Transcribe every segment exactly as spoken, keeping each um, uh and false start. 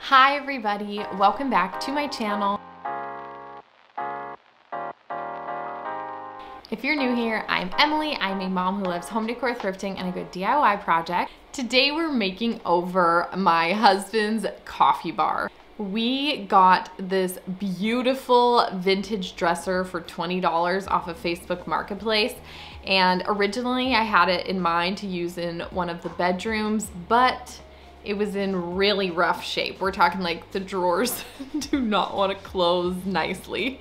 Hi everybody, welcome back to my channel. If you're new here, I'm Emily. I'm a mom who loves home decor, thrifting, and a good D I Y project. Today we're making over my husband's coffee bar. We got this beautiful vintage dresser for twenty dollars off of Facebook Marketplace, and originally I had it in mind to use in one of the bedrooms, but it was in really rough shape. We're talking like the drawers do not want to close nicely,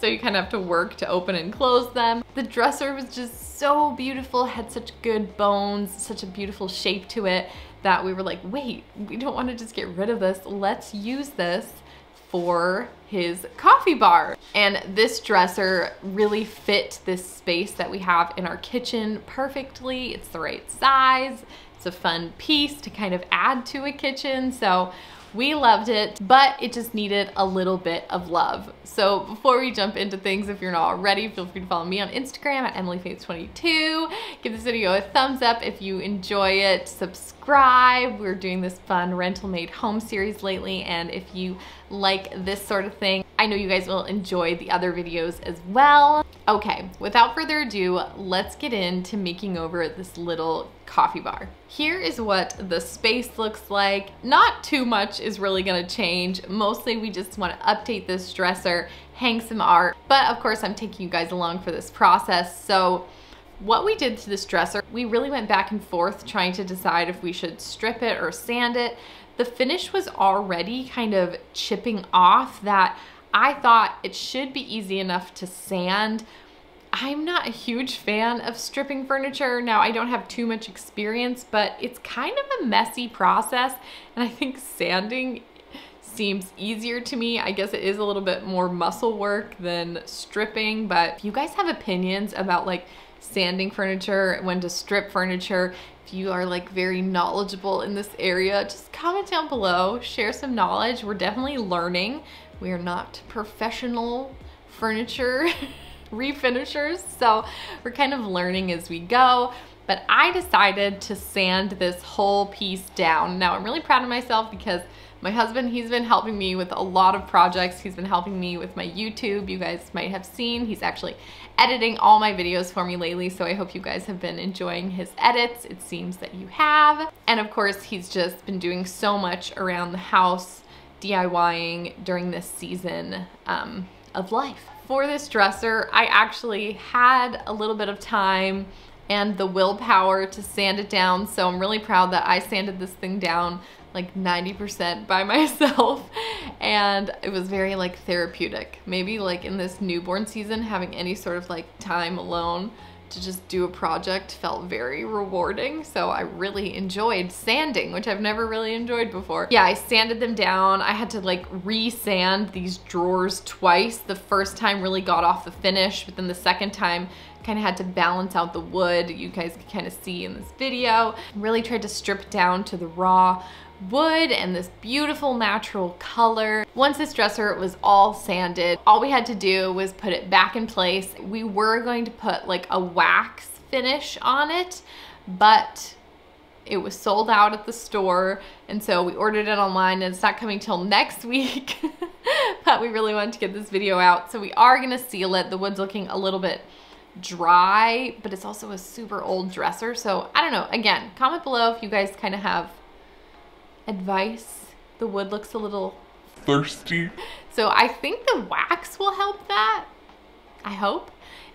so you kind of have to work to open and close them. The dresser was just so beautiful, had such good bones, such a beautiful shape to it, that we were like, wait, we don't want to just get rid of this. Let's use this for his coffee bar. And this dresser really fit this space that we have in our kitchen perfectly. It's the right size. It's a fun piece to kind of add to a kitchen, so we loved it, but it just needed a little bit of love. So before we jump into things, if you're not already, feel free to follow me on Instagram at Emily Faith twenty-two. Give this video a thumbs up if you enjoy it. Subscribe. We're doing this fun rental made home series lately, and if you like this sort of thing, I know you guys will enjoy the other videos as well. Okay, without further ado, let's get into making over this little coffee bar. Here is what the space looks like. Not too much is really gonna change. Mostly we just wanna update this dresser, hang some art, but of course I'm taking you guys along for this process. So what we did to this dresser, we really went back and forth trying to decide if we should strip it or sand it. The finish was already kind of chipping off that I thought it should be easy enough to sand. I'm not a huge fan of stripping furniture. Now, I don't have too much experience, but it's kind of a messy process, and I think sanding seems easier to me. I guess it is a little bit more muscle work than stripping, but if you guys have opinions about like sanding furniture, when to strip furniture, if you are like very knowledgeable in this area, just comment down below, share some knowledge. We're definitely learning. We are not professional furniture refinishers, so we're kind of learning as we go. But I decided to sand this whole piece down. Now, I'm really proud of myself because my husband, he's been helping me with a lot of projects. He's been helping me with my YouTube. You guys might have seen he's actually editing all my videos for me lately, so I hope you guys have been enjoying his edits. It seems that you have. And of course, he's just been doing so much around the house, DIYing during this season um, of life. For this dresser, I actually had a little bit of time and the willpower to sand it down, so I'm really proud that I sanded this thing down like ninety percent by myself, and it was very like therapeutic. Maybe like in this newborn season, having any sort of like time alone to just do a project felt very rewarding, so I really enjoyed sanding, which I've never really enjoyed before. Yeah, I sanded them down. I had to like re-sand these drawers twice. The first time really got off the finish, but then the second time kind of had to balance out the wood. You guys can kind of see in this video. Really tried to strip down to the raw wood and this beautiful natural color. Once this dresser was all sanded, all we had to do was put it back in place. We were going to put like a wax finish on it, but it was sold out at the store, and so we ordered it online, and it's not coming till next week. But we really wanted to get this video out, so we are gonna seal it. The wood's looking a little bit dry, but it's also a super old dresser, so I don't know. Again, comment below if you guys kind of have advice. The wood looks a little thirsty, so I think the wax will help that, I hope.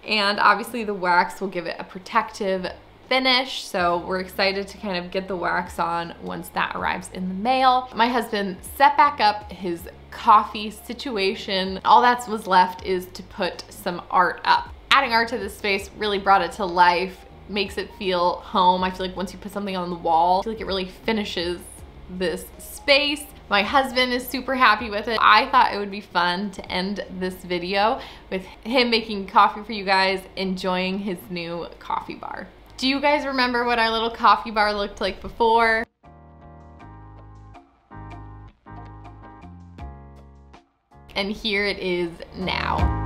And obviously the wax will give it a protective finish, so we're excited to kind of get the wax on once that arrives in the mail. My husband set back up his coffee situation. All that was left is to put some art up. Adding art to this space really brought it to life, makes it feel home. I feel like once you put something on the wall, I feel like it really finishes this space. My husband is super happy with it. I thought it would be fun to end this video with him making coffee for you guys, enjoying his new coffee bar. Do you guys remember what our little coffee bar looked like before? And here it is now.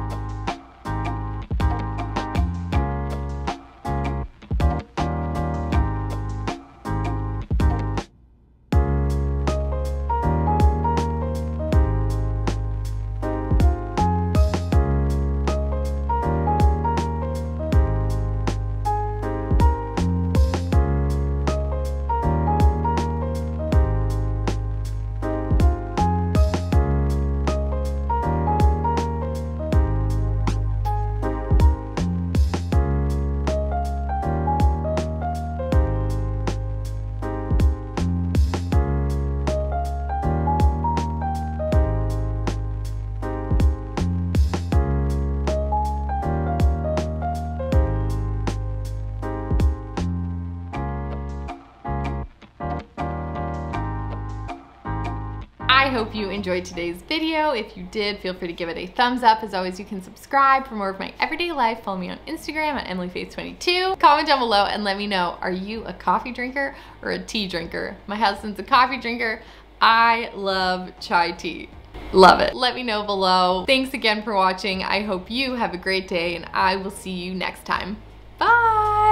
I hope you enjoyed today's video. If you did, feel free to give it a thumbs up. As always, you can subscribe for more of my everyday life. Follow me on Instagram at Emily Faith twenty-two. Comment down below and let me know, are you a coffee drinker or a tea drinker? My husband's a coffee drinker. I love chai tea. Love it. Let me know below. Thanks again for watching. I hope you have a great day and I will see you next time. Bye.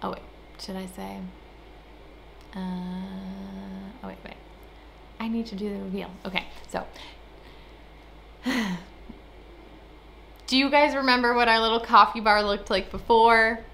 Oh wait, should I say? Uh, oh wait, wait. I need to do the reveal. Okay, so. Do you guys remember what our little coffee bar looked like before?